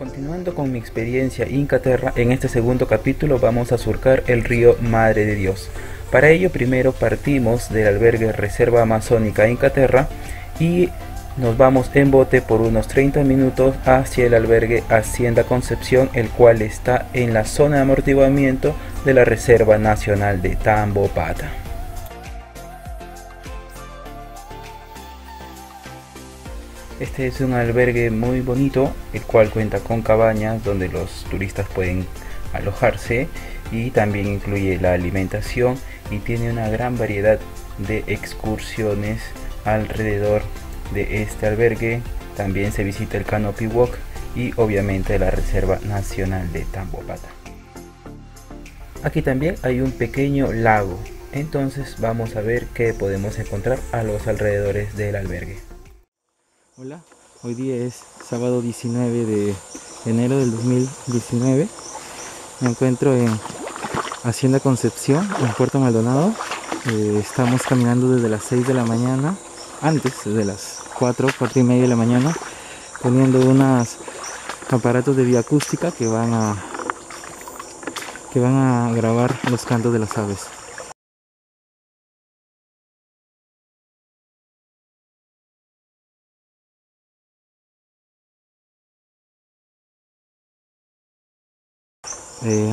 Continuando con mi experiencia Inkaterra, en este segundo capítulo vamos a surcar el río Madre de Dios. Para ello primero partimos del albergue Reserva Amazónica Inkaterra y nos vamos en bote por unos 30 minutos hacia el albergue Hacienda Concepción, el cual está en la zona de amortiguamiento de la Reserva Nacional de Tambopata. Este es un albergue muy bonito, el cual cuenta con cabañas donde los turistas pueden alojarse y también incluye la alimentación y tiene una gran variedad de excursiones alrededor de este albergue. También se visita el Canopy Walk y obviamente la Reserva Nacional de Tambopata. Aquí también hay un pequeño lago, entonces vamos a ver qué podemos encontrar a los alrededores del albergue. Hola, hoy día es sábado 19 de enero del 2019. Me encuentro en Hacienda Concepción, en Puerto Maldonado. Estamos caminando desde las 6 de la mañana, antes de las 4 y media de la mañana, poniendo unos aparatos de bioacústica que van a grabar los cantos de las aves.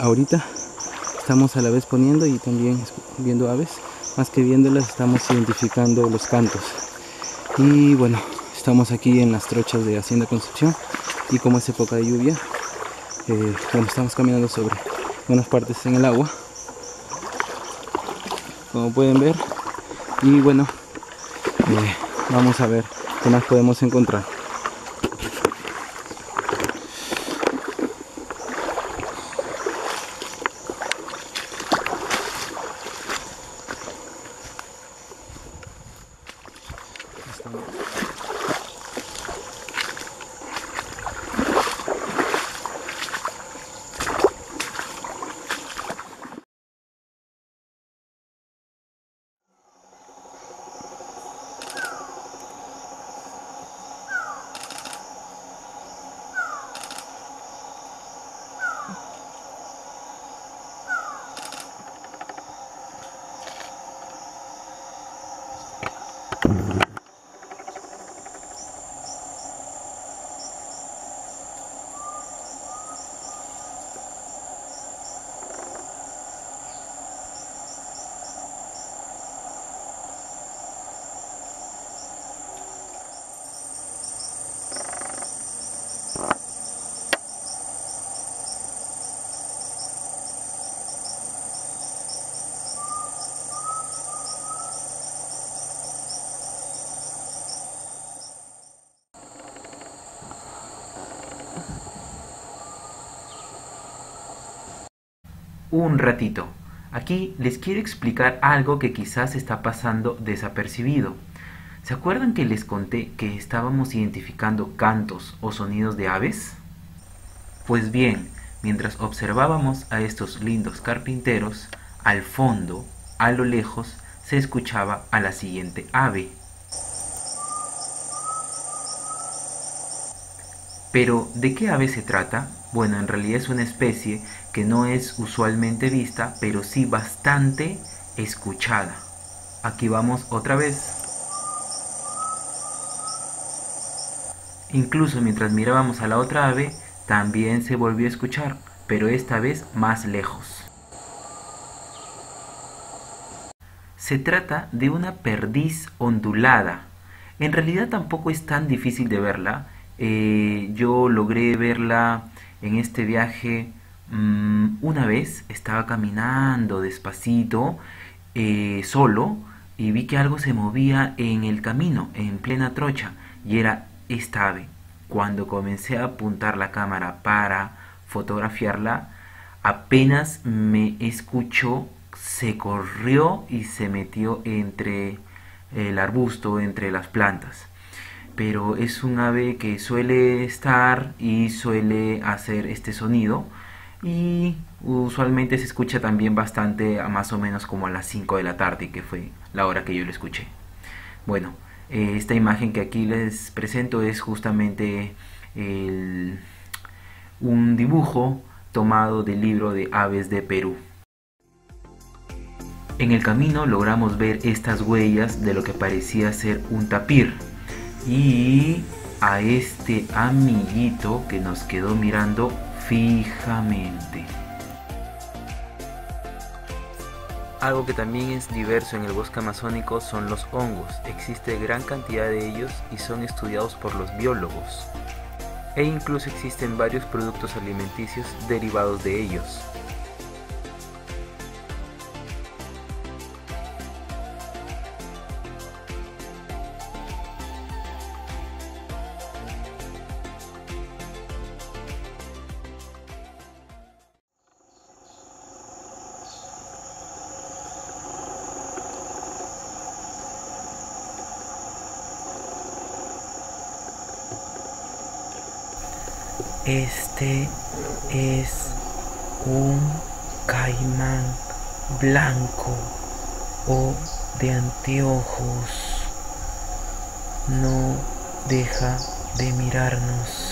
Ahorita estamos a la vez poniendo y también viendo aves, más que viéndolas estamos identificando los cantos. Y bueno, estamos aquí en las trochas de Hacienda Concepción y como es época de lluvia, bueno, estamos caminando sobre unas partes en el agua, como pueden ver. Y bueno, vamos a ver qué más podemos encontrar. Un ratito. Aquí les quiero explicar algo que quizás está pasando desapercibido. ¿Se acuerdan que les conté que estábamos identificando cantos o sonidos de aves? Pues bien, mientras observábamos a estos lindos carpinteros, al fondo, a lo lejos, se escuchaba a la siguiente ave. Pero, ¿de qué ave se trata? Bueno, en realidad es una especie que no es usualmente vista, pero sí bastante escuchada. Aquí vamos otra vez. Incluso mientras mirábamos a la otra ave, también se volvió a escuchar, pero esta vez más lejos. Se trata de una perdiz ondulada. En realidad tampoco es tan difícil de verla. Yo logré verla en este viaje una vez. Estaba caminando despacito, solo, y vi que algo se movía en el camino, en plena trocha, y era esta ave. Cuando comencé a apuntar la cámara para fotografiarla, apenas me escuchó, se corrió y se metió entre el arbusto, entre las plantas. Pero es un ave que suele estar y suele hacer este sonido, y usualmente se escucha también bastante, más o menos como a las 5 de la tarde, que fue la hora que yo lo escuché. Bueno, esta imagen que aquí les presento es justamente el, un dibujo tomado del libro de aves de Perú. En el camino logramos ver estas huellas de lo que parecía ser un tapir, y a este amiguito que nos quedó mirando fijamente. Algo que también es diverso en el bosque amazónico son los hongos. Existe gran cantidad de ellos y son estudiados por los biólogos. E incluso existen varios productos alimenticios derivados de ellos. Este es un caimán blanco o de anteojos. No deja de mirarnos.